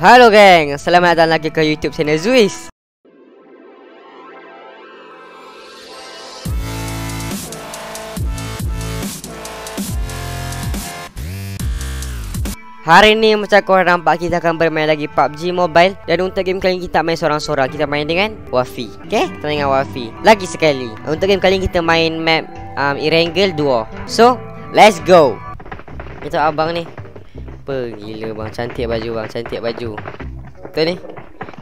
Halo geng, selamat datang lagi ke YouTube channel Zuiizz. Hari ini macam korang nampak kita akan bermain lagi PUBG Mobile. Dan untuk game kali ini kita main seorang-seorang. Kita main dengan Wafi. Okay, kita main dengan Wafi lagi sekali. Untuk game kali ini kita main map Erangel 2. So, let's go. Itu abang ni. Gila bang, cantik baju bang, cantik baju. Betul ni.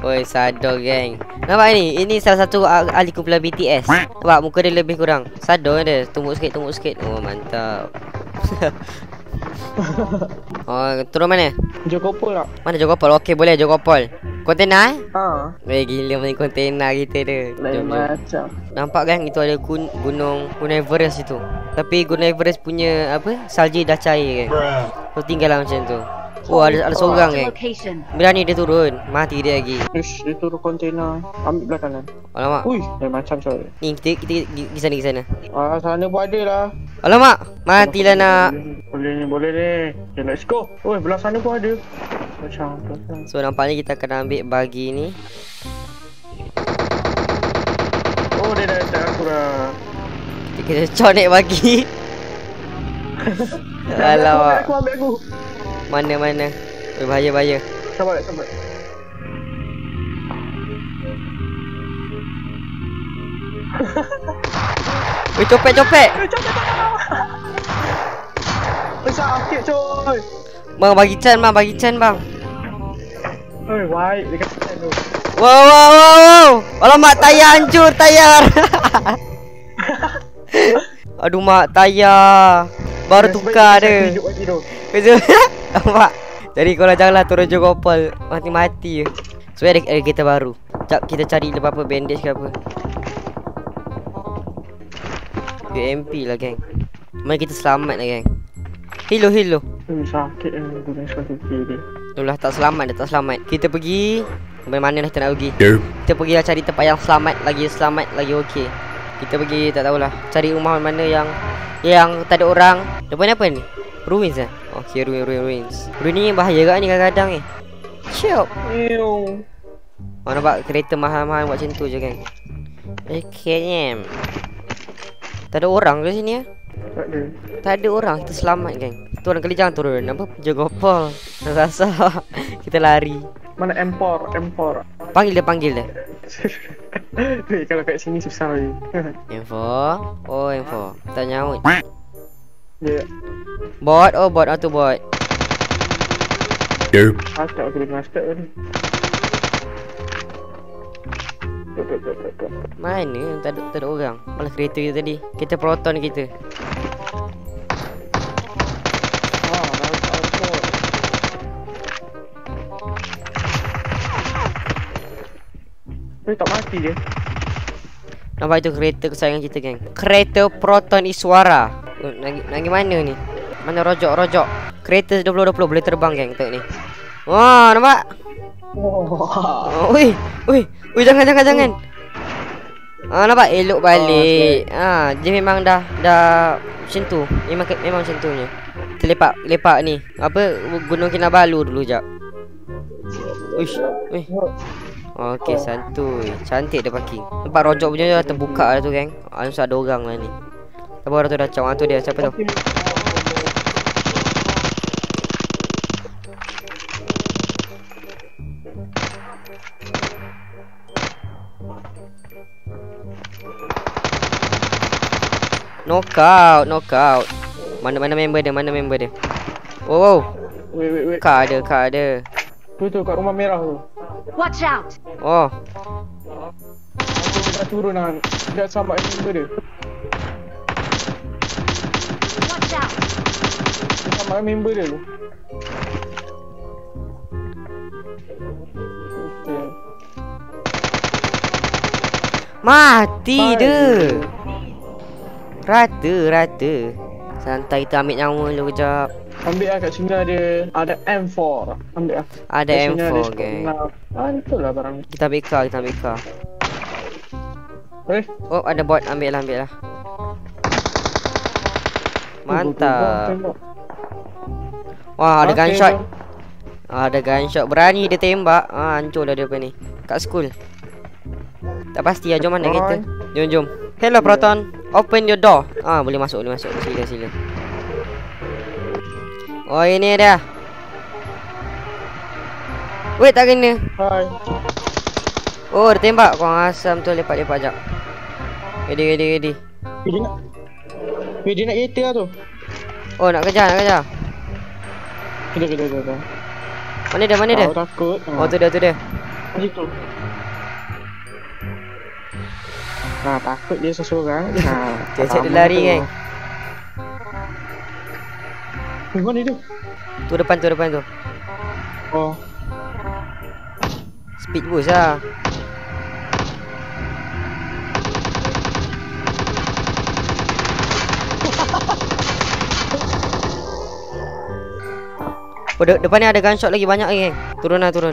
Oi, sado geng. Nampak ni, ini salah satu ahli kumpulan BTS. Nampak muka dia lebih kurang. Sado dia, tumbuk sikit. Oh, mantap. Oh, turun mana? Jogopol tak? Mana Jogopol? Okey, boleh Jogopol. Kontainer eh? Haa. Eh, gila main kontainer kita dia. Lain macam. Nampak kan, itu ada Gunung Everest itu. Tapi Gunung Everest punya apa? Salji dah cair kan. So tinggallah macam tu. Oh, ada seorang kan. Berani dia turun, mati dia lagi. Ish, dia turun kontainer. Ambil belakang kanan. Alamak. Ui, lain macam coy. Ni kita di sana. Ah, sana pun ada lah. Alamak, matilah nak. Boleh ni. Okay, let's go. Oi, belah sana pun ada. Macam tu. So nampaknya kita kena ambil bagi ni. Oh, dia dah tak aku dah. Kita conek bagi. Alamak. Aku. Mana. Bahaya. Sabar. Weh, copek. Besar akit coy. Bang bagi can bang. Oi, baik dekat can tu. Wow. Alamak, tayar hancur tayar. Aduh mak, tayar. Baru tukar dia. Nampak? Jadi korang janganlah turun Jogopol. Mati-mati je. Sebab ada kereta baru. Sekejap kita cari apa-apa bandage ke apa. UMP lah geng. Mari kita selamat lah geng. Hello. Sakit lah guna sepatu kiri. Itulah tak selamat. Kita pergi. Mana lah kita nak pergi? Kita pergilah cari tempat yang selamat lagi okey. Kita pergi tak tahulah. Cari rumah mana yang tak ada orang. Depan apa ni? Ruins eh? Okey, ruins. Ruin ni bahaya kat ni kadang-kadang ni. Ciop. Ew. Oh, nampak kereta mahal-mahal buat macam tu je kan. Okey. Tak ada orang ke sini eh? Tak ada orang. Kita selamat geng. Tu orang kali jangan turun. Apa? Jogopol. Rasa. Kita lari. Mana empor. Panggil dia. Weh, kalau kat sini susah weh. Empor. Oh, empor. Tak nyaut. Ya. Bot. Derp. Aku kena ngastek tadi. Mana? Tak ada orang. Malah kereta kita tadi. Kita proton kita. Wah, baru auto. Dia tak mati dia. Nampak itu kereta kesayangan kita geng. Kereta Proton Iswara. Nak mana ni? Mana rojok. Kereta 2020 boleh terbang geng tengok ni. Wah, nampak? Wah. Oi, jangan. Ah, nampak elok balik. Ah, dia memang dah macam tu. Memang macam tu je. Lepak ni. Apa Gunung Kinabalu dulu jap. Uish. Okey, santuy. Cantik dia parking. Nampak rojok punya dah terbuka dah tu geng. Alhamdulillah ada orang lah ni. Tapi orang tu dah caw. Tu dia siapa tu? Knockout. Mana member dia? Wow. Wait. Kak ada. Tu kat rumah merah tu. Watch out. Oh. Dia turun lah. Dia sambat member dia. Makan member dia tu. Mati dia. Rata. Santai, kita ambil nyawa dulu kejap. Ambil lah kat sini ada M4. Ambil lah. Ada M4 geng. Betul lah barang. Kita ambil car. Oh, ada bot. Ambil lah. Mantap. Wah, ada gunshot. Ada gunshot, berani ditembak. Hancur dah dia apa ni. Kat school. Tak pasti lah, jom mana kita. Jom, jom. Hello Proton, open your door. Boleh masuk, boleh masuk. Sila, sila. Oh, ini dia. Wait, tak kena. Hai. Oh, dia tembak. Korang asam tu lepak-lepak jap. Ready, ready, ready. Dia nak kereta lah tu. Oh, nak kejar, nak kejar. Kena, kena, kena. Mana dia, mana dia? Oh, takut. Oh, tu dia, tu dia. Situ. Nah, takut dia seseorang. Nah, cek dia lari kan. Mana dia? Tu depan, tu depan tu. Oh. Speed boost lah. Oh, depan ni ada gunshot lagi, banyak lagi. Turun lah, turun.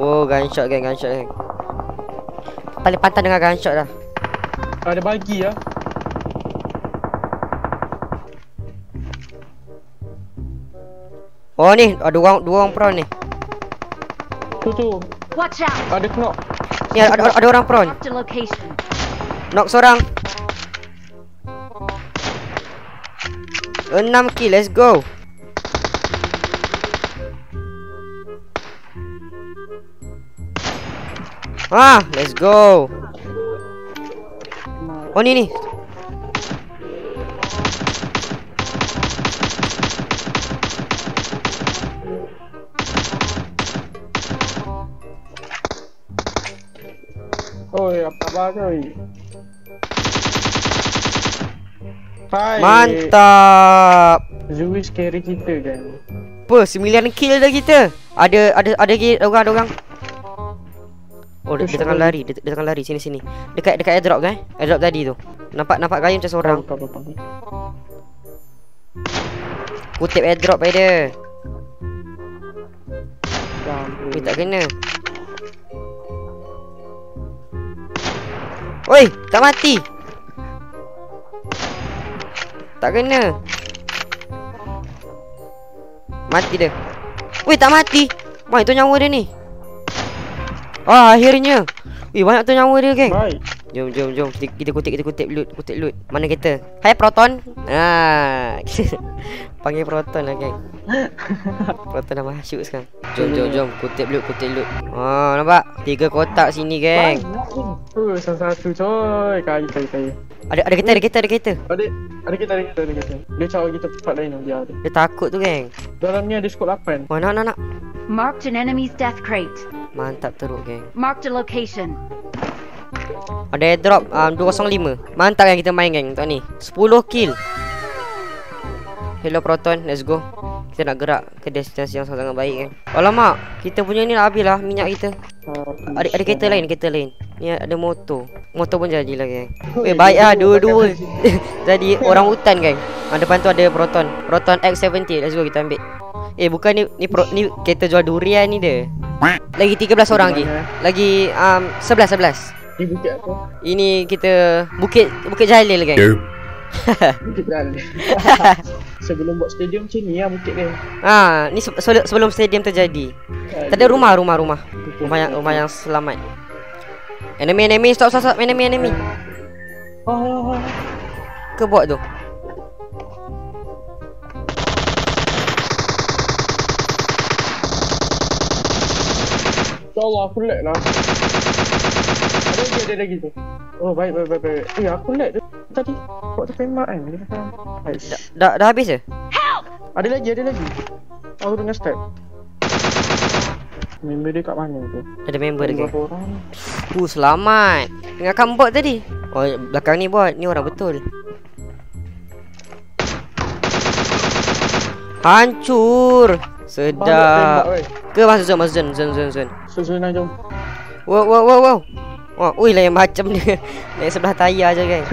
Oh, gunshot geng, gunshot geng. Paling pantas dengan gunshot lah. Ada bagi lah. Oh ni, ada dua orang prawn ni. Tu tu. Watch out. Ada knock. Ni ada orang prawn. Knock seorang. 6 kill, let's go. Let's go. Oh ni ni. Oi, apa bagai ni? Hai. Mantap. Zuiizz carry kita kan. Apa 9 kill dah kita. Ada orang. Oh, dia tengah lari, dia tengah lari sini sini. Dekat airdrop kan? Airdrop tadi tu. Nampak gaya macam seorang. Kutip airdrop pada dia. Dia tak kena. Oi, tak mati. Tak kena. Mati dia. Weh, tak mati. Banyak tu nyawa dia ni. Akhirnya. Weh, banyak tu nyawa dia geng. Jom, jom, jom. Kita kutip loot, kutip loot. Mana kereta? Hai Proton. Panggil Proton lah geng. Proton dah masuk sekarang. Jom, jom, jom. Kutip loot, kutip loot. Nampak? 3 kotak sini geng. Satu coy. Kaya. Ada kereta. Ada kereta. Dia cakap kita tempat lain dia ada. Dia takut tu geng. Dalam ni ada skop 8. Nak. Marked an enemy's death crate. Mantap teruk geng. Marked a location. Ada airdrop 205. Mantap yang kita main geng tahun ni. 10 kill. Hello Proton, let's go. Kita nak gerak ke destinasi yang sangat baik geng. Alamak, kita punya ni dah habislah minyak kita. Ada kereta lain. Ni ada motor. Motor pun jadilah geng. Weh, baiklah dua-dua. Jadi orang hutan geng. Depan tu ada Proton. Proton X-70. Let's go kita ambil. Bukan ni kereta jual durian ni dia. Lagi 13 orang lagi. Lagi 11. Di bukit apa? Ini kita Bukit Jalil geng. Bukit Jalil. Sebelum buat stadium macam ni lah bukit dia. Ni sebelum stadium terjadi. Tak ada rumah. Rumah yang selamat. Enemy, stop. Enemy. Ke bot tu. Allah, aku lag lah. Ada lagi tu. Oh, baik. Aku lag tu tadi. Kok terpemak kan? Dah habis je? Ada lagi. Aku dengar step. Member dia kat mana tu? Ada member dia. Selamat. Dengarkan bot tadi. Oh, belakang ni bot. Ni orang betul. Hancur. Sedap. Ke masuk zone, masuk zone. Zone jom. Wow. Ui lah yang macam dia. Naik sebelah tayar je guys.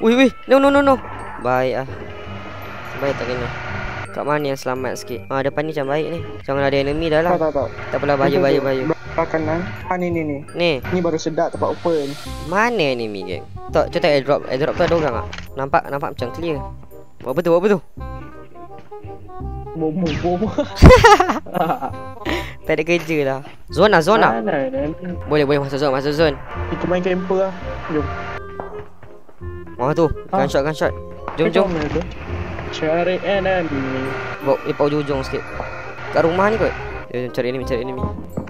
Ui. No. Baik ah. Baik tak kena. Kat mana yang selamat sikit? Depan ni macam baik ni. Jangan ada enemy dah lah. Tak apalah, bahaya. Makanan. Ni. Ni baru sedap tempat open. Mana enemy geng? Tak, cuba airdrop. Airdrop tu ada orang tak? Nampak macam clear. Buat apa tu? Bomo. Tak ada kerja lah. Zona. Boleh masuk zon. Kita main camper lah. Jom. Mana tu? Gunshot. Jom. Cari enemy. Bawa ipau jujung sikit. Kat rumah ni kot. Jom cari enemy.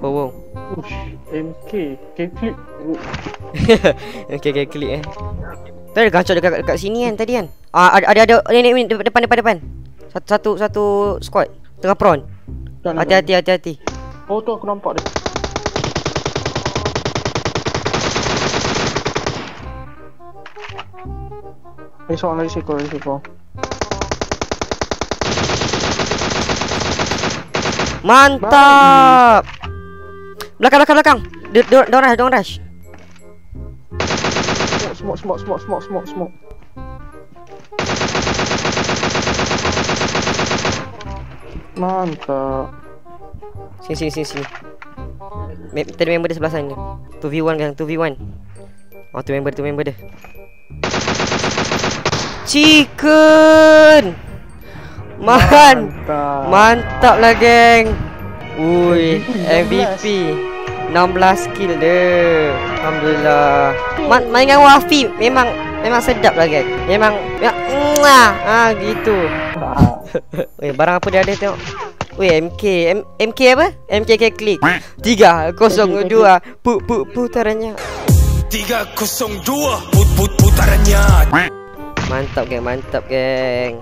Wow. Ush, MK clip. MK clip eh. Tadi gunshot dekat sini kan tadi kan. Ah ada ni depan. Satu squad. Tengah prawn. Hati-hati. Oh tu aku nampak dia. Lagi sekor. Mantap. Belakang. Dia rush. Smoke. Mantap. Sini. Tadi member dia sebelah sana. 2v1 gang, 2v1. Oh tu member dia. Chicken. Mantap lah geng. Ui, MVP 16 kill dia. Alhamdulillah. Main dengan Wafi memang sedap lah geng. Memang gitu. Weh, barang apa dia ada tengok. Weh, MK apa? MKK klik 302 putarannya. 302 putarannya. Mantap geng.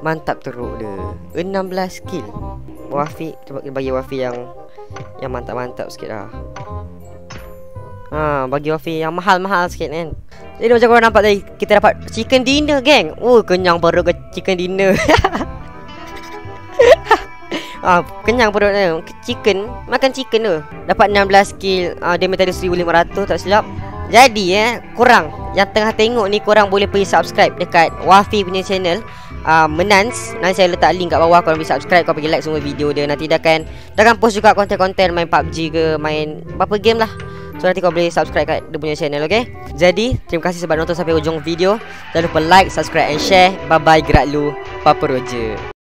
Mantap teruk dia. 16 kill. Wafi, cuba bagi Wafi yang mantap-mantap sikitlah. Bagi Wafi yang mahal-mahal sikit kan. Jadi macam korang nampak tadi, kita dapat chicken dinner geng. Oh, kenyang perut ke chicken dinner. Kenyang perutnya. Chicken, makan chicken tu. Dapat 16 kill. Damage tadi 1500 tak silap. Jadi korang yang tengah tengok ni, korang boleh pergi subscribe dekat Wafi punya channel. Menans, nanti saya letak link kat bawah. Korang boleh subscribe, korang pergi like semua video dia. Nanti dia akan post juga konten-konten main PUBG ke, main apa game lah. So nanti korang boleh subscribe kat dia punya channel, okay? Jadi, terima kasih sebab nonton sampai hujung video. Jangan lupa like, subscribe and share. Bye-bye, gerak lu, papa roja.